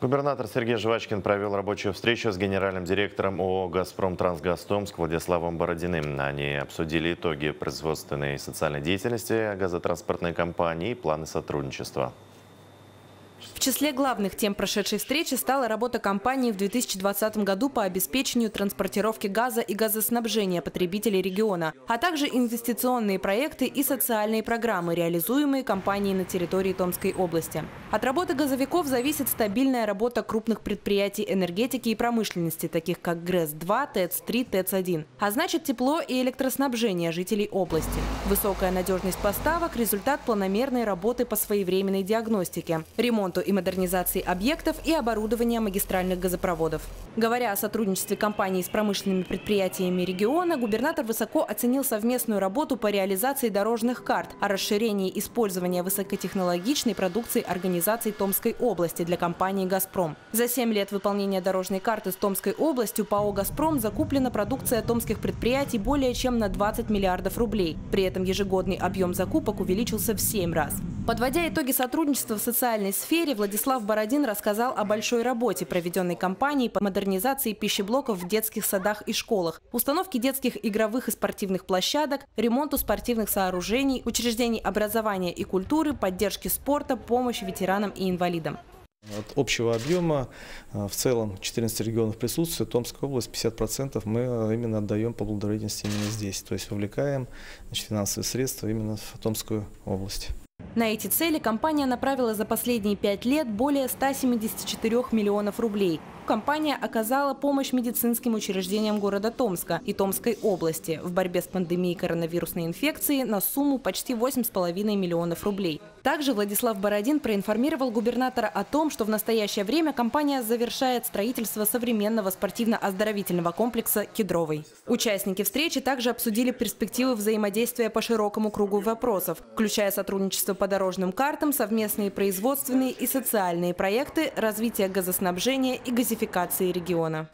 Губернатор Сергей Жвачкин провел рабочую встречу с генеральным директором ООО «Газпром Трансгаз Томск» Владиславом Бородиным. Они обсудили итоги производственной и социальной деятельности газотранспортной компании и планы сотрудничества. В числе главных тем прошедшей встречи стала работа компании в 2020 году по обеспечению транспортировки газа и газоснабжения потребителей региона, а также инвестиционные проекты и социальные программы, реализуемые компанией на территории Томской области. От работы газовиков зависит стабильная работа крупных предприятий энергетики и промышленности, таких как ГРЭС-2, ТЭЦ-3, ТЭЦ-1, а значит тепло и электроснабжение жителей области. Высокая надежность поставок – результат планомерной работы по своевременной диагностике, ремонт и модернизации объектов и оборудования магистральных газопроводов. Говоря о сотрудничестве компании с промышленными предприятиями региона, губернатор высоко оценил совместную работу по реализации дорожных карт о расширении использования высокотехнологичной продукции организаций Томской области для компании «Газпром». За 7 лет выполнения дорожной карты с Томской областью ПАО «Газпром» закуплена продукция томских предприятий более чем на 20 миллиардов рублей. При этом ежегодный объем закупок увеличился в 7 раз. Подводя итоги сотрудничества в социальной сфере, Владислав Бородин рассказал о большой работе, проведенной компанией по модернизации пищеблоков в детских садах и школах, установке детских игровых и спортивных площадок, ремонту спортивных сооружений, учреждений образования и культуры, поддержке спорта, помощи ветеранам и инвалидам. От общего объема в целом 14 регионов присутствует, Томская область 50% мы именно отдаем по благотворительности именно здесь, то есть вовлекаем, значит, финансовые средства именно в Томскую область. На эти цели компания направила за последние 5 лет более 174 миллионов рублей. Компания оказала помощь медицинским учреждениям города Томска и Томской области в борьбе с пандемией коронавирусной инфекции на сумму почти 8,5 миллионов рублей. Также Владислав Бородин проинформировал губернатора о том, что в настоящее время компания завершает строительство современного спортивно-оздоровительного комплекса «Кедровый». Участники встречи также обсудили перспективы взаимодействия по широкому кругу вопросов, включая сотрудничество по дорожным картам, совместные производственные и социальные проекты, развитие газоснабжения и газификации региона.